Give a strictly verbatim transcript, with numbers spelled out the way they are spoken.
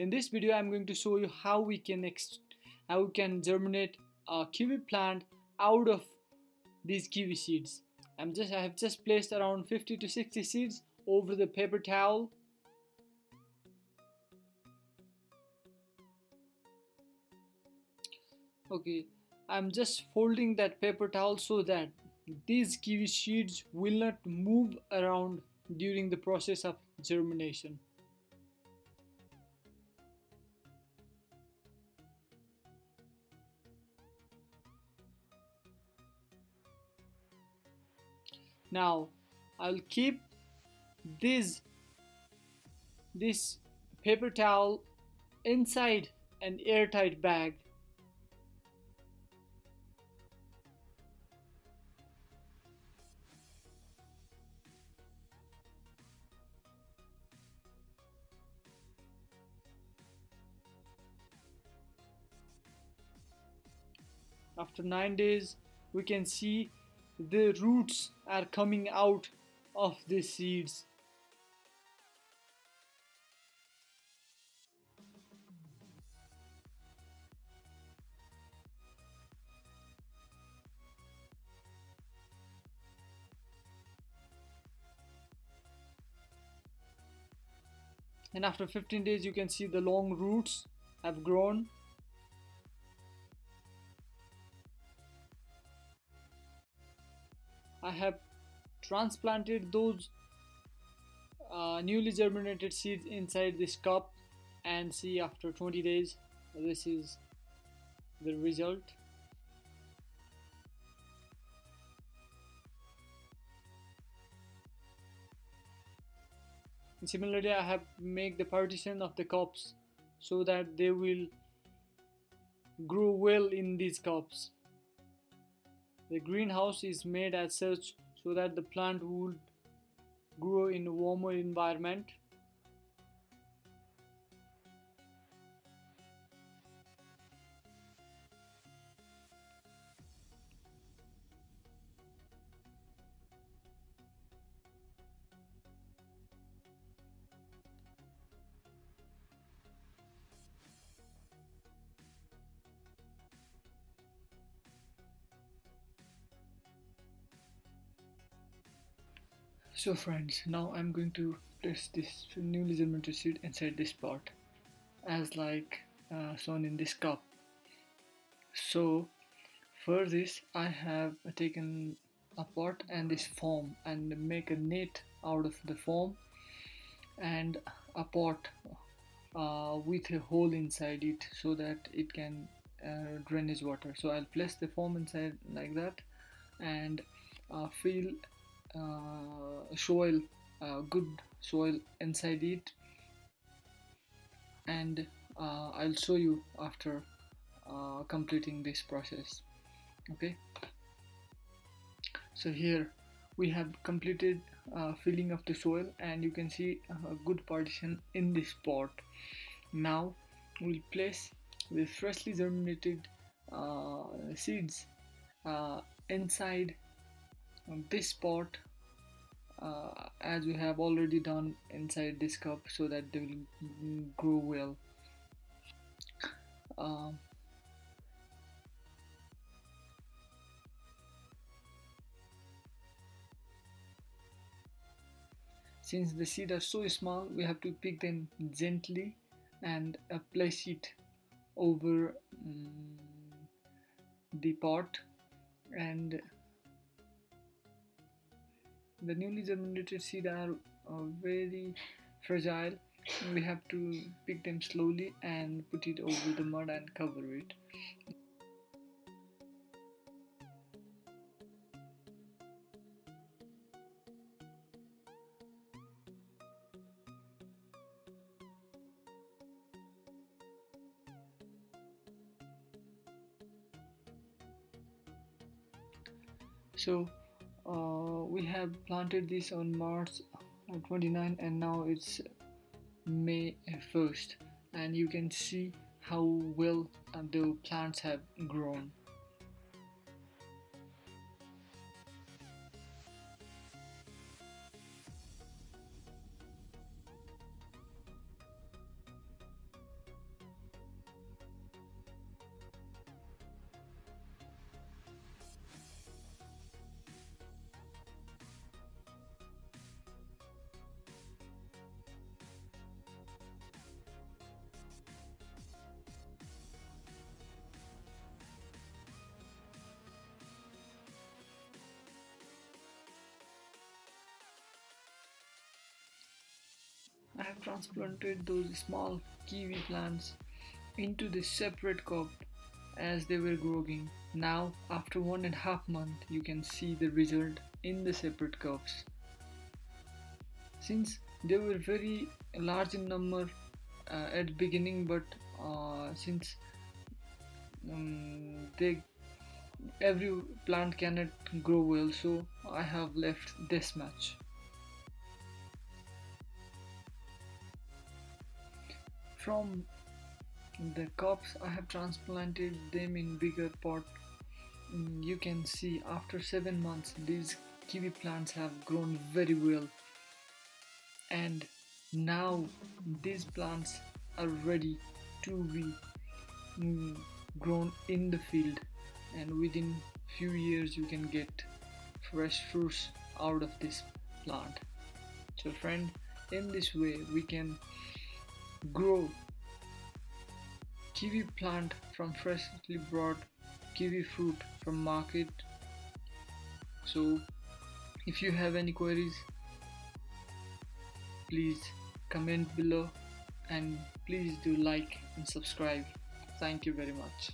In this video, I'm going to show you how we can ex how we can germinate a kiwi plant out of these kiwi seeds. I'm just I have just placed around fifty to sixty seeds over the paper towel. Okay, I'm just folding that paper towel so that these kiwi seeds will not move around during the process of germination. Now I'll keep this this paper towel inside an airtight bag. After nine days, we can see the roots are coming out of the seeds. And after fifteen days, you can see the long roots have grown. I have transplanted those uh, newly germinated seeds inside this cup, and see, after twenty days, this is the result. And similarly, I have made the partition of the cups so that they will grow well in these cups. The greenhouse is made as such so that the plant would grow in a warmer environment. So friends, now I'm going to place this newly germinated seed inside this pot, as like uh, shown in this cup. So for this, I have taken a pot and this foam and make a net out of the foam and a pot uh, with a hole inside it so that it can uh, drain its water. So I'll place the foam inside like that and uh, fill Uh, soil, uh, good soil inside it, and uh, I'll show you after uh, completing this process. Okay, so here we have completed uh, filling of the soil, and you can see a good partition in this pot. Now we'll place the freshly germinated uh, seeds uh, inside this pot, uh, as we have already done inside this cup, so that they will grow well. Uh, since the seeds are so small, we have to pick them gently and uh, place it over um, the pot. And the newly germinated seeds are uh, very fragile. We have to pick them slowly and put it over the mud and cover it. So Uh, we have planted this on March twenty-ninth, and now it's May first, and you can see how well the plants have grown. have transplanted those small kiwi plants into this separate cup as they were growing. Now, after one and a half month, you can see the result in the separate cups. Since they were very large in number uh, at the beginning, but uh, since um, they every plant cannot grow well, so I have left this much. From the cups I have transplanted them in bigger pot. You can see after seven months these kiwi plants have grown very well, and now these plants are ready to be mm, grown in the field, and within few years you can get fresh fruits out of this plant. So friend, in this way we can grow kiwi plant from freshly brought kiwi fruit from market. So if you have any queries, please comment below, and please do like and subscribe. Thank you very much.